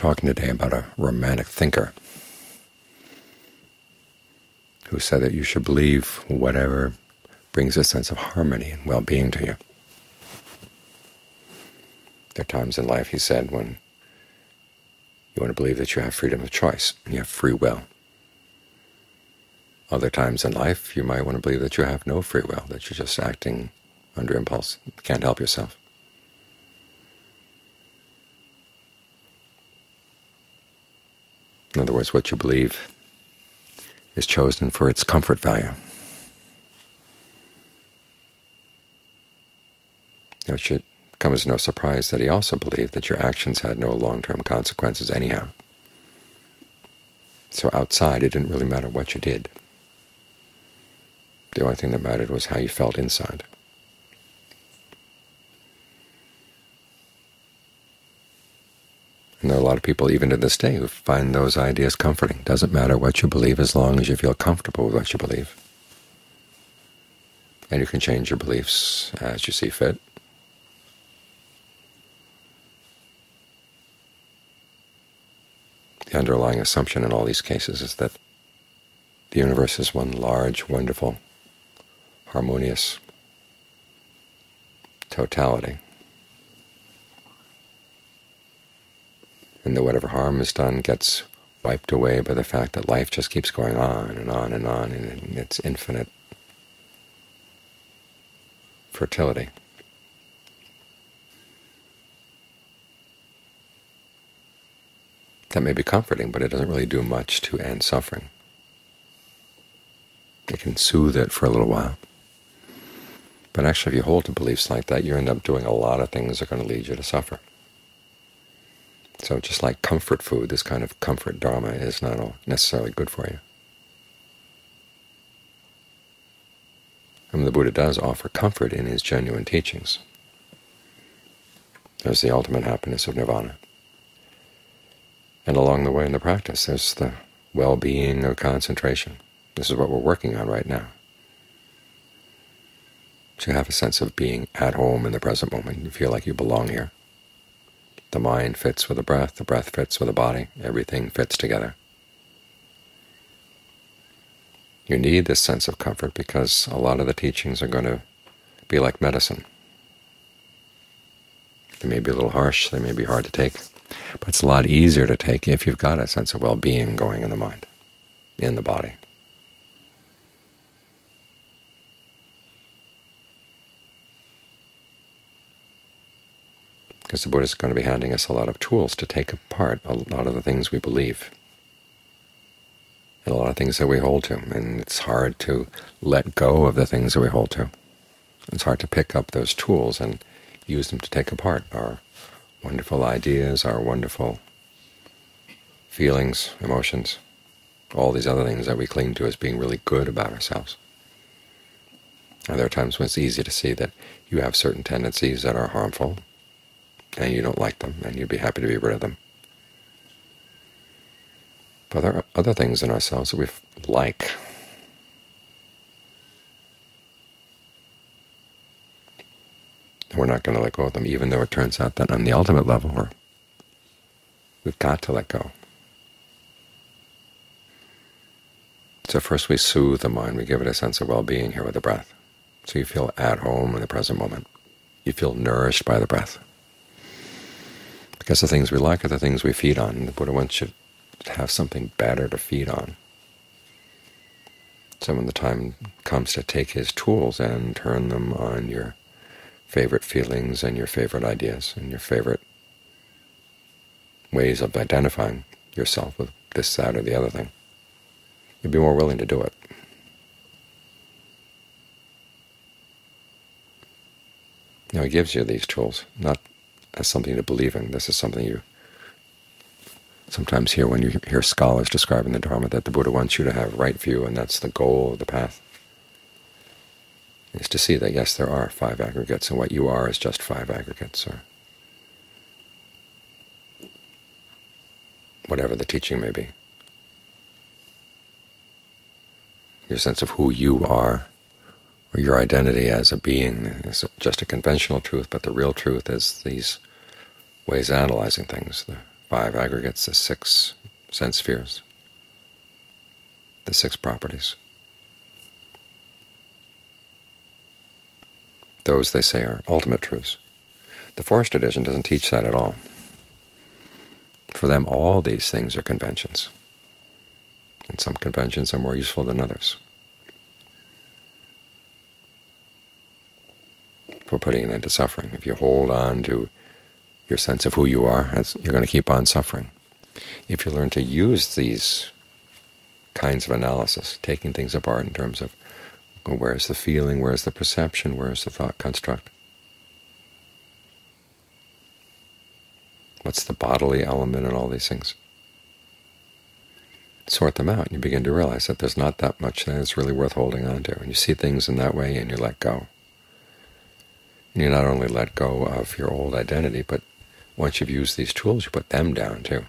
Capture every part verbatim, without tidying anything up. talking today about a romantic thinker who said that you should believe whatever brings a sense of harmony and well-being to you. There are times in life, he said, when you want to believe that you have freedom of choice, you have free will. Other times in life, you might want to believe that you have no free will, that you're just acting under impulse, you can't help yourself. In other words, what you believe is chosen for its comfort value. It should come as no surprise that he also believed that your actions had no long-term consequences anyhow. So outside, it didn't really matter what you did. The only thing that mattered was how you felt inside. And there are a lot of people, even to this day, who find those ideas comforting. Doesn't matter what you believe as long as you feel comfortable with what you believe. And you can change your beliefs as you see fit. The underlying assumption in all these cases is that the universe is one large, wonderful, harmonious totality, and that whatever harm is done gets wiped away by the fact that life just keeps going on and on and on in its infinite fertility. That may be comforting, but it doesn't really do much to end suffering. It can soothe it for a little while. But actually, if you hold to beliefs like that, you end up doing a lot of things that are going to lead you to suffer. So just like comfort food, this kind of comfort dharma is not necessarily good for you. I mean, the Buddha does offer comfort in his genuine teachings. There's the ultimate happiness of nirvana. And along the way in the practice, there's the well-being of concentration. This is what we're working on right now. To have a sense of being at home in the present moment, you feel like you belong here. The mind fits with the breath, the breath fits with the body, everything fits together. You need this sense of comfort because a lot of the teachings are going to be like medicine. They may be a little harsh, they may be hard to take, but it's a lot easier to take if you've got a sense of well-being going in the mind, in the body. Because the Buddha is going to be handing us a lot of tools to take apart a lot of the things we believe and a lot of things that we hold to. And it's hard to let go of the things that we hold to. It's hard to pick up those tools and use them to take apart our wonderful ideas, our wonderful feelings, emotions, all these other things that we cling to as being really good about ourselves. And there are times when it's easy to see that you have certain tendencies that are harmful, and you don't like them, and you'd be happy to be rid of them. But there are other things in ourselves that we like. And we're not going to let go of them, even though it turns out that on the ultimate level, we're, we've got to let go. So first we soothe the mind, we give it a sense of well-being here with the breath. So you feel at home in the present moment. You feel nourished by the breath. Because the things we like are the things we feed on. The Buddha wants you to have something better to feed on. So when the time comes to take his tools and turn them on your favorite feelings and your favorite ideas and your favorite ways of identifying yourself with this, that, or the other thing, you'd be more willing to do it. Now he gives you these tools, not as something to believe in. This is something you sometimes hear when you hear scholars describing the Dharma, that the Buddha wants you to have right view, and that's the goal of the path, is to see that, yes, there are five aggregates, and what you are is just five aggregates, or whatever the teaching may be. Your sense of who you are, or your identity as a being, is just a conventional truth, but the real truth is these ways of analyzing things, the five aggregates, the six sense spheres, the six properties. Those, they say, are ultimate truths. The Fourth Tradition doesn't teach that at all. For them, all these things are conventions, and some conventions are more useful than others for putting an end to suffering. If you hold on to your sense of who you are, you're going to keep on suffering. If you learn to use these kinds of analysis, taking things apart in terms of where's the feeling, where's the perception, where's the thought construct, what's the bodily element in all these things, sort them out, and you begin to realize that there's not that much that it's really worth holding on to. And you see things in that way, and you let go. And you not only let go of your old identity, but once you've used these tools, you put them down too.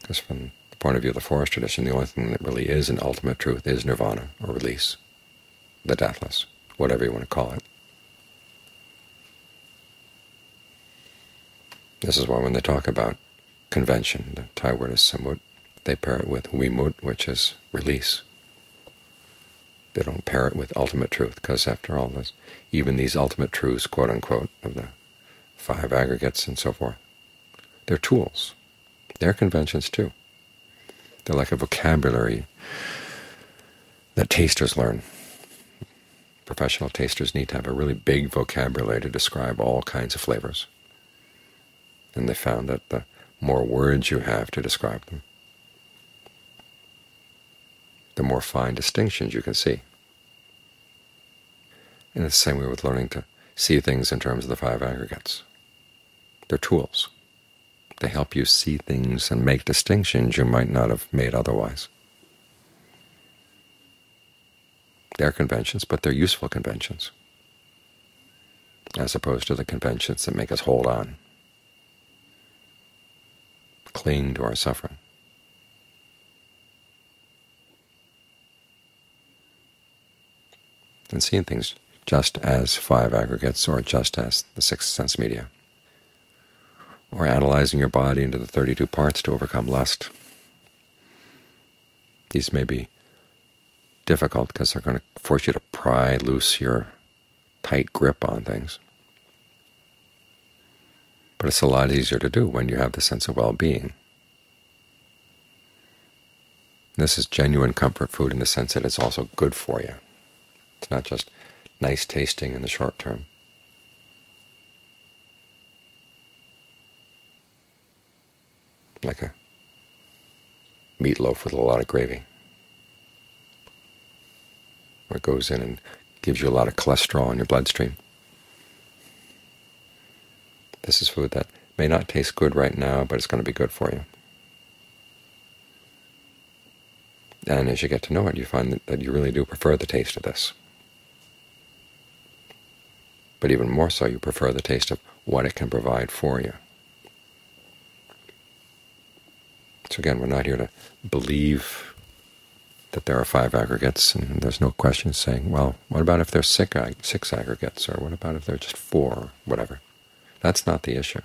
Because from the point of view of the Fourth Tradition, the only thing that really is an ultimate truth is nirvana, or release, the deathless, whatever you want to call it. This is why when they talk about convention, the Thai word is samut, they pair it with wimut, which is release. They don't pair it with ultimate truth, because after all this, even these ultimate truths, quote unquote, of the five aggregates and so forth, they're tools. They're conventions too. They're like a vocabulary that tasters learn. Professional tasters need to have a really big vocabulary to describe all kinds of flavors. And they found that the more words you have to describe them, the more fine distinctions you can see. And it's the same way with learning to see things in terms of the five aggregates. They're tools. They help you see things and make distinctions you might not have made otherwise. They're conventions, but they're useful conventions, as opposed to the conventions that make us hold on, cling to our suffering. And seeing things just as five aggregates, or just as the six sense media, or analyzing your body into the thirty-two parts to overcome lust. These may be difficult because they're going to force you to pry loose your tight grip on things. But it's a lot easier to do when you have the sense of well-being. This is genuine comfort food in the sense that it's also good for you. It's not just nice tasting in the short term. Like a meatloaf with a lot of gravy, where it goes in and gives you a lot of cholesterol in your bloodstream. This is food that may not taste good right now, but it's going to be good for you. And as you get to know it, you find that you really do prefer the taste of this. But even more so, you prefer the taste of what it can provide for you. So again, we're not here to believe that there are five aggregates, and there's no question saying, well, what about if there's six, ag six aggregates, or what about if there's just four, or whatever. That's not the issue.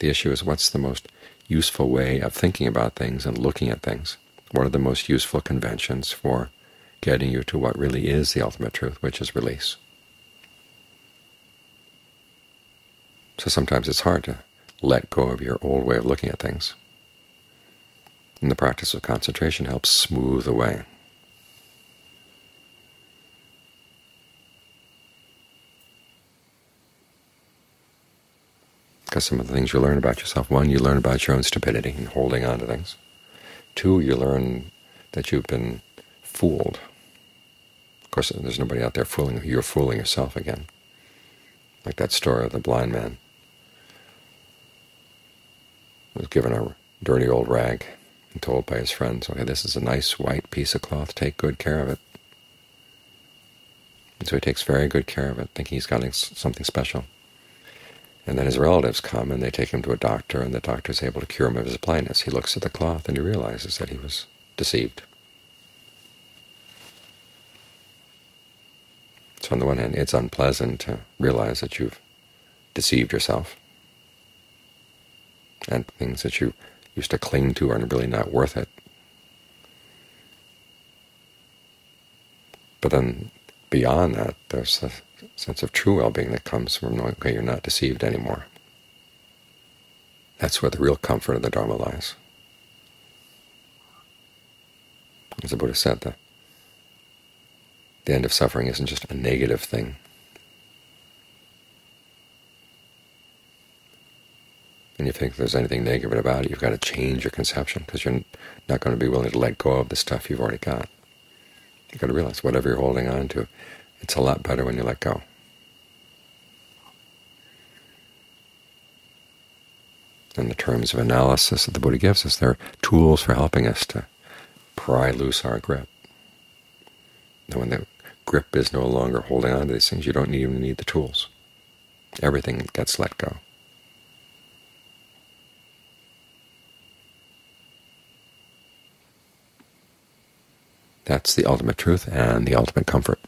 The issue is what's the most useful way of thinking about things and looking at things. What are the most useful conventions for getting you to what really is the ultimate truth, which is release? So sometimes it's hard to let go of your old way of looking at things. And the practice of concentration helps smooth the way. Because some of the things you learn about yourself, one, you learn about your own stupidity and holding on to things. Two, you learn that you've been fooled. Of course, there's nobody out there fooling you. You're fooling yourself again. Like that story of the blind man who was given a dirty old rag and told by his friends, okay, this is a nice white piece of cloth, take good care of it. And so he takes very good care of it, thinking he's got something special. And then his relatives come and they take him to a doctor, and the doctor is able to cure him of his blindness. He looks at the cloth and he realizes that he was deceived. So on the one hand, it's unpleasant to realize that you've deceived yourself. and things that you used to cling to are really not worth it. But then beyond that, there's a sense of true well-being that comes from knowing, okay, you're not deceived anymore. That's where the real comfort of the Dharma lies. As the Buddha said, the, the end of suffering isn't just a negative thing. And you think there's anything negative about it, you've got to change your conception, because you're not going to be willing to let go of the stuff you've already got. You've got to realize whatever you're holding on to, it's a lot better when you let go. And the terms of analysis that the Buddha gives us, they're tools for helping us to pry loose our grip. And when the grip is no longer holding on to these things, you don't even need the tools. Everything gets let go. That's the ultimate truth and the ultimate comfort.